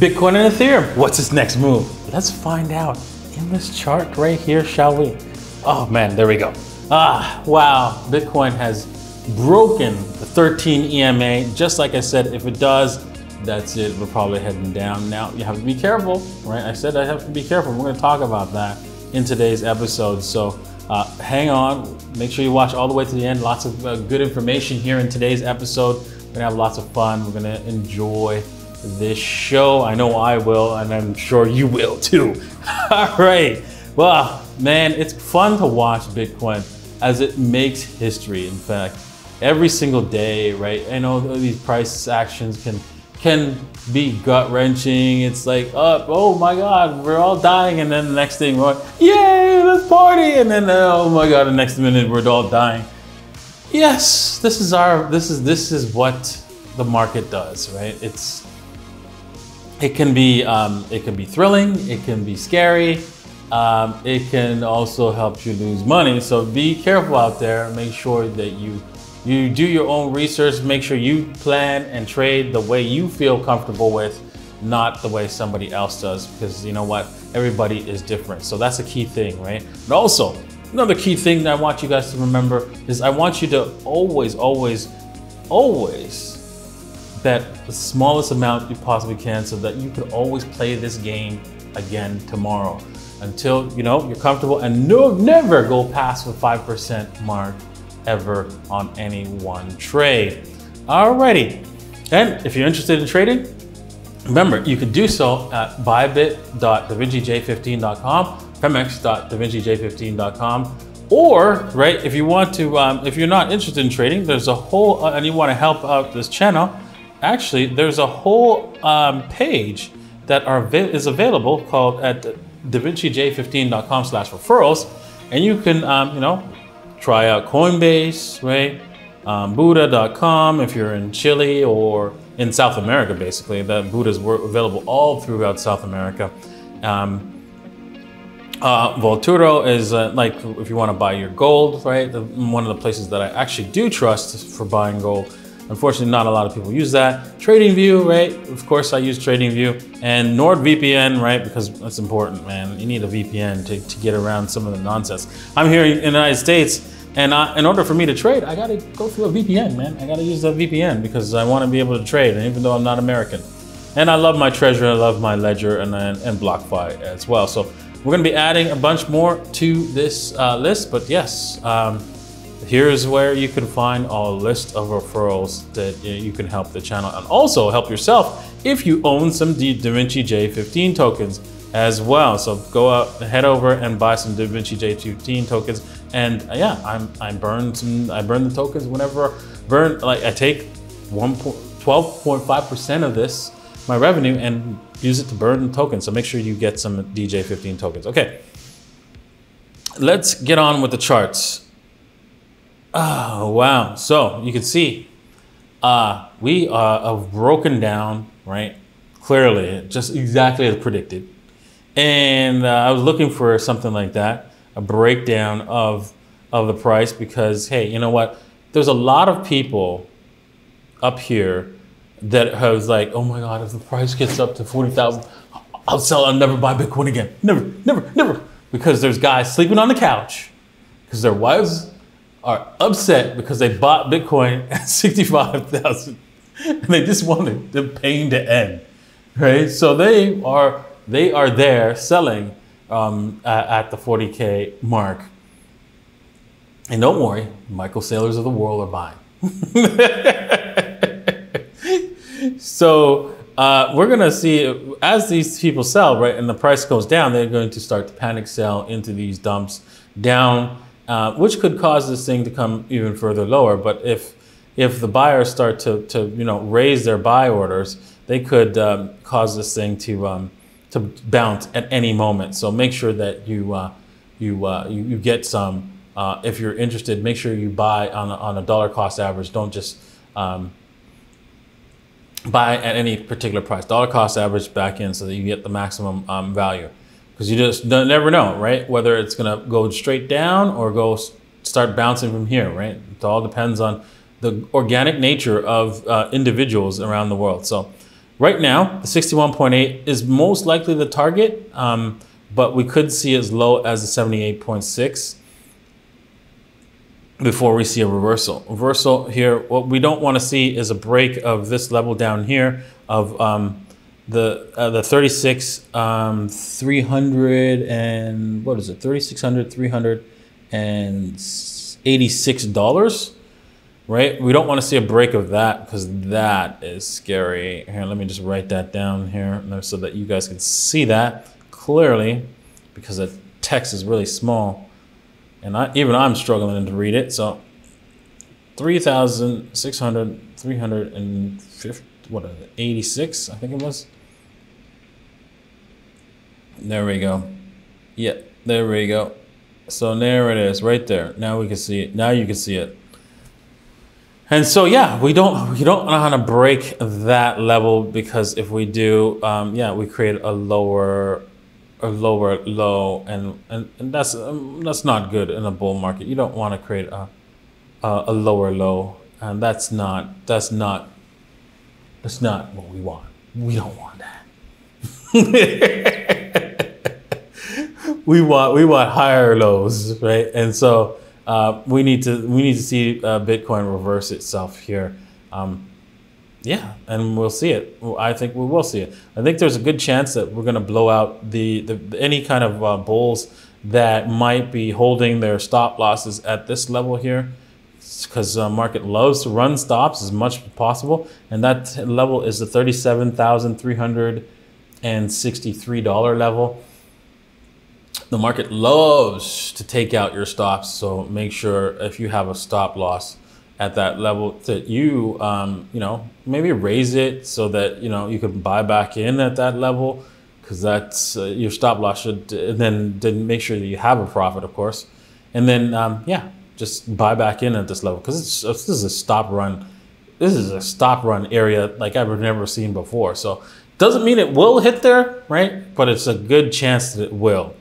Bitcoin and Ethereum, what's its next move? Let's find out in this chart right here, shall we? Oh man, there we go. Ah, wow, Bitcoin has broken the 13 EMA. Just like I said, if it does, that's it, we're probably heading down. Now, you have to be careful, right? I said I have to be careful. We're gonna talk about that in today's episode. So hang on, make sure you watch all the way to the end. Lots of good information here in today's episode. We're gonna have lots of fun. We're gonna enjoy this show. I know I will, and I'm sure you will too. All right, well, man, it's fun to watch Bitcoin as it makes history. In fact, every single day, right? I know these price actions can be gut-wrenching. It's like, oh my God, we're all dying. And then the next thing, we're like, yay, let's party. And then, oh my God, the next minute, we're all dying. Yes, this is what the market does, right? It can be thrilling, it can be scary. It can also help you lose money. So be careful out there. Make sure that you do your own research. Make sure you plan and trade the way you feel comfortable with, not the way somebody else does, because you know what? Everybody is different. So that's a key thing, right? And also, another key thing that I want you guys to remember is I want you to always, always, always bet the smallest amount you possibly can so that you can always play this game again tomorrow until you know you're comfortable, and never go past the 5% mark ever on any one trade. Alrighty, and if you're interested in trading, remember you can do so at buybit.davincij15.com, pemex.davincij15.com, or right, if you want to, if you're not interested in trading, there's a whole and you want to help out this channel. Actually, there's a whole page that is available called at davincij15.com/referrals, and you can you know, try out Coinbase, right? Buda.com if you're in Chile or in South America, basically. The Budas were available all throughout South America. Volturo is like if you want to buy your gold, right? One of the places that I actually do trust for buying gold. Unfortunately, not a lot of people use that. TradingView, right? Of course, I use TradingView. And NordVPN, right? Because that's important, man. You need a VPN to get around some of the nonsense. I'm here in the United States, and in order for me to trade, I gotta go through a VPN, man. I gotta use that VPN because I wanna be able to trade, and even though I'm not American. And I love my Trezor, I love my Ledger, and BlockFi as well. So we're gonna be adding a bunch more to this list, but yes, here's where you can find a list of referrals that you can help the channel and also help yourself if you own some DaVinci J15 tokens as well. So go out, head over and buy some DaVinci J15 tokens. And yeah, I burn the tokens whenever like I take 12.5% of this, my revenue, and use it to burn the tokens. So make sure you get some DJ15 tokens. Okay, let's get on with the charts. Oh, wow. So you can see we have broken down, right? Clearly, just exactly as predicted. And I was looking for something like that, a breakdown of the price, because, hey, you know what? There's a lot of people up here that have like, oh my God, if the price gets up to 40,000, I'll sell, I'll never buy Bitcoin again. Never, never, never. Because there's guys sleeping on the couch because their wives are upset because they bought Bitcoin at 65,000 and they just wanted the pain to end, right? So they are there selling at the 40K mark. And don't worry, Michael Saylors of the world are buying. So we're gonna see as these people sell, right? And the price goes down, they're going to start to panic sell into these dumps down, which could cause this thing to come even further lower. But if the buyers start to you know, raise their buy orders, they could cause this thing to bounce at any moment. So make sure that you get some. If you're interested, make sure you buy on a dollar cost average. Don't just buy at any particular price. Dollar cost average back in so that you get the maximum value. Because you just never know, right? Whether it's gonna go straight down or go start bouncing from here, right? It all depends on the organic nature of individuals around the world. So Right now, the 61.8 is most likely the target, but we could see as low as the 78.6 before we see a reversal. Reversal here, what we don't want to see is a break of this level down here of the 36,300 and what is it? $3,686, right? We don't want to see a break of that because that is scary. Here, let me just write that down here so that you guys can see that clearly, because the text is really small and even I'm struggling to read it. So 3,686, I think it was. There we go. Yeah, there we go. So there it is right there. Now we can see it. Now you can see it. And so, yeah, you don't want to break that level, because if we do, yeah, we create a lower low, and that's not good in a bull market. You don't want to create a lower low, and that's not what we want. We don't want that. We want higher lows, right? And so we need to see Bitcoin reverse itself here. Yeah, and we'll see it. I think we will see it. I think there's a good chance that we're going to blow out the any kind of bulls that might be holding their stop losses at this level here, because market loves to run stops as much as possible, and that level is the $37,363 level. The market loves to take out your stops, so make sure if you have a stop loss at that level that you, you know, maybe raise it so that, you know, you can buy back in at that level, because that's your stop loss should, and then make sure that you have a profit, of course. And then, yeah, just buy back in at this level, because this is a stop run. This is a stop run area like I've never seen before. So doesn't mean it will hit there, right? But it's a good chance that it will.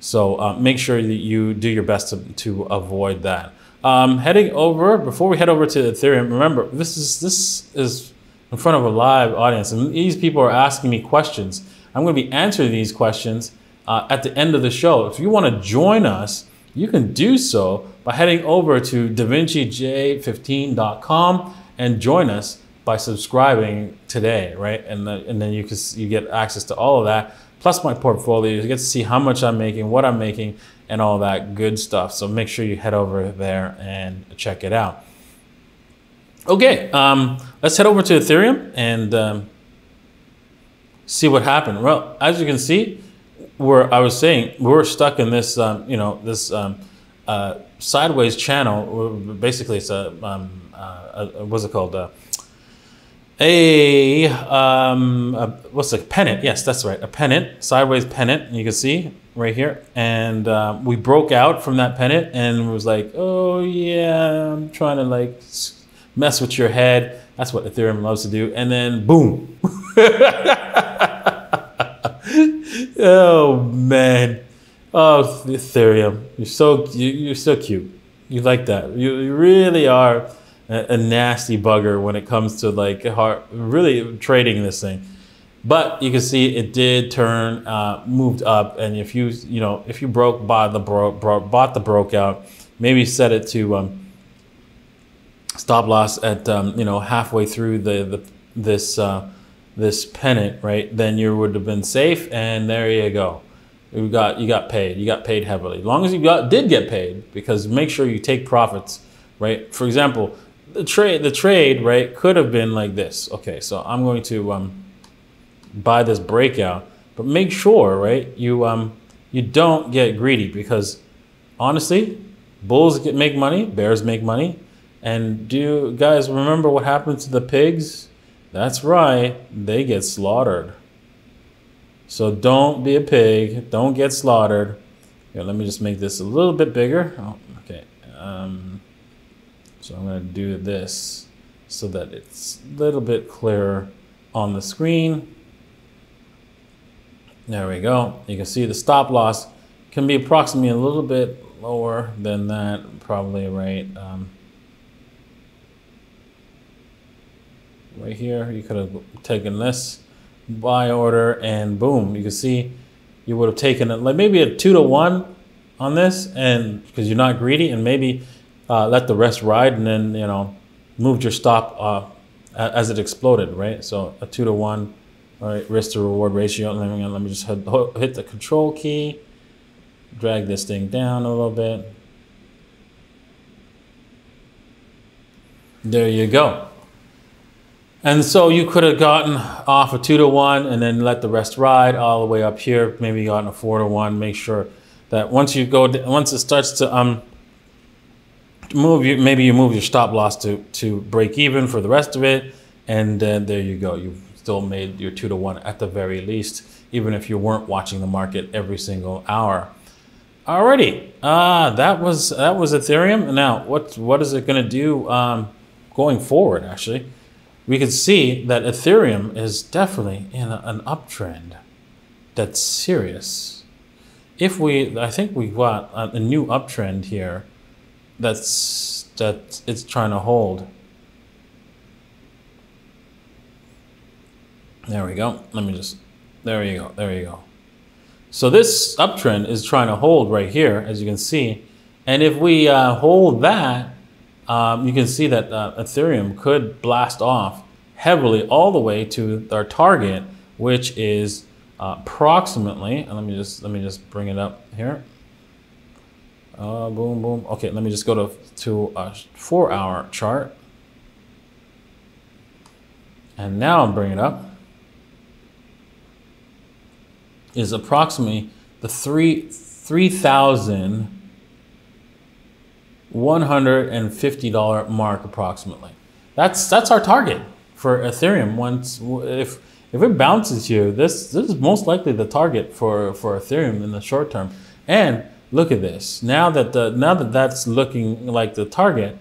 So make sure that you do your best to avoid that. Heading over, before we head over to Ethereum, remember, this is in front of a live audience, and these people are asking me questions. I'm going to be answering these questions at the end of the show. If you want to join us, you can do so by heading over to davincij15.com and join us by subscribing today, right? And then you get access to all of that. Plus my portfolio, you get to see how much I'm making, what I'm making, and all that good stuff. So make sure you head over there and check it out. Okay, let's head over to Ethereum and see what happened. Well, as you can see, where I was saying, we're stuck in this, you know, this sideways channel. Basically, it's a what's it called? What's the pennant? Yes, that's right. A pennant, sideways pennant. You can see right here. And we broke out from that pennant and was like, oh yeah, I'm trying to like mess with your head. That's what Ethereum loves to do. And then boom. Oh man. Oh, Ethereum. You're so cute. You like that. You really are a nasty bugger when it comes to like really trading this thing. But you can see it did turn, moved up. And if you broke bought the broke out, maybe set it to stop loss at you know, halfway through this pennant, right? Then you would have been safe. And there you go. You got paid. You got paid heavily. As long as you did get paid, because make sure you take profits, right? For example, the trade, right, could have been like this. Okay, so I'm going to buy this breakout, but make sure, right, you don't get greedy, because honestly, bulls make money, bears make money. And do you guys remember what happened to the pigs? That's right, they get slaughtered. So don't be a pig, don't get slaughtered. Here, let me just make this a little bit bigger. Oh, okay. So I'm going to do this so that it's a little bit clearer on the screen. There we go. You can see the stop loss can be approximately a little bit lower than that, probably right, right here. You could have taken this buy order, and boom, you can see you would have taken a, like maybe a 2-to-1 on this, and because you're not greedy, and maybe let the rest ride, and then, you know, moved your stop as it exploded, right? So a 2-to-1, all right, risk to reward ratio. Let me just hit the control key, drag this thing down a little bit. There you go. And so you could have gotten off a 2-to-1 and then let the rest ride all the way up here. Maybe you got a 4-to-1. Make sure that once you go, once it starts to move, maybe you move your stop loss to break even for the rest of it. And then there you go. You've still made your 2-to-1 at the very least, even if you weren't watching the market every single hour. Alrighty, that was Ethereum. Now, what is it going to do going forward, actually? We can see that Ethereum is definitely in an uptrend that's serious. If we, I think we've got a new uptrend here that it's trying to hold. There we go. Let me just, there you go, there you go. So this uptrend is trying to hold right here, as you can see. And if we hold that, you can see that Ethereum could blast off heavily all the way to our target, which is approximately, and let me just bring it up here. Boom, boom. Okay, let me just go to a 4-hour chart. And now I'm bringing it up. Is approximately the 3,150 mark approximately. That's our target for Ethereum. Once if it bounces here, this is most likely the target for Ethereum in the short term. And look at this. Now that that's looking like the target,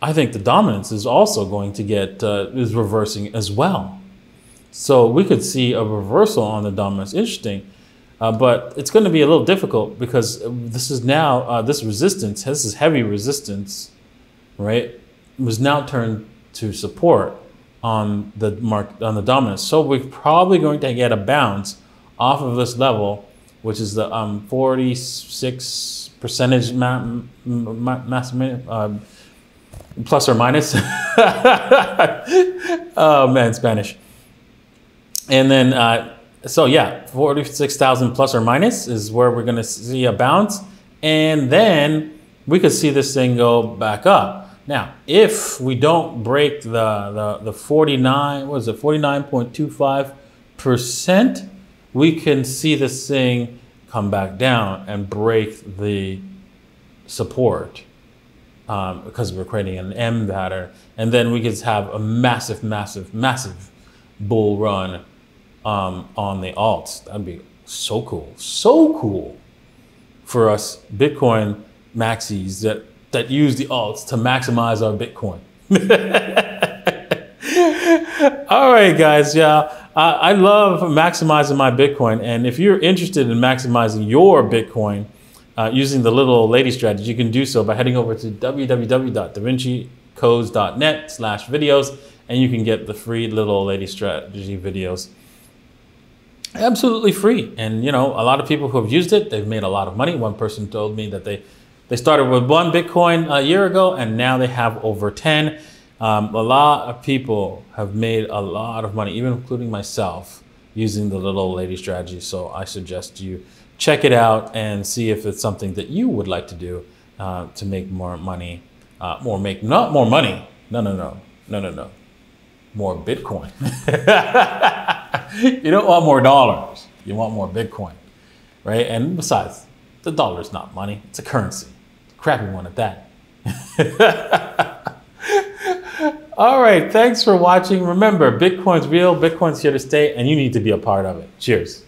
I think the dominance is also going to get is reversing as well. So we could see a reversal on the dominance. Interesting. But it's going to be a little difficult because this is now, this resistance, this is heavy resistance, right? It was now turned to support on the market, on the dominance. So we're probably going to get a bounce off of this level, which is the 46% plus or minus. Oh man, Spanish. And then, so yeah, 46,000 plus or minus is where we're going to see a bounce. And then we could see this thing go back up. Now, if we don't break the 49, what is it, 49.25%, we can see this thing come back down and break the support because we're creating an M pattern. And then we could have a massive, massive, massive bull run on the alts. That'd be so cool. So cool for us Bitcoin maxis that use the alts to maximize our Bitcoin. All right, guys. Yeah. I love maximizing my Bitcoin. And if you're interested in maximizing your Bitcoin using the little lady strategy, you can do so by heading over to www.davincicodes.net/videos, and you can get the free little lady strategy videos. Absolutely free. And you know, a lot of people who have used it, they've made a lot of money. One person told me that they started with 1 Bitcoin a year ago and now they have over 10. A lot of people have made a lot of money, even including myself, using the little lady strategy. So I suggest you check it out and see if it's something that you would like to do to make more money, or make not more money. No. More Bitcoin. You don't want more dollars. You want more Bitcoin, right? And besides, the dollar is not money. It's a currency. Crappy one at that. All right. Thanks for watching. Remember, Bitcoin's real. Bitcoin's here to stay, and you need to be a part of it. Cheers.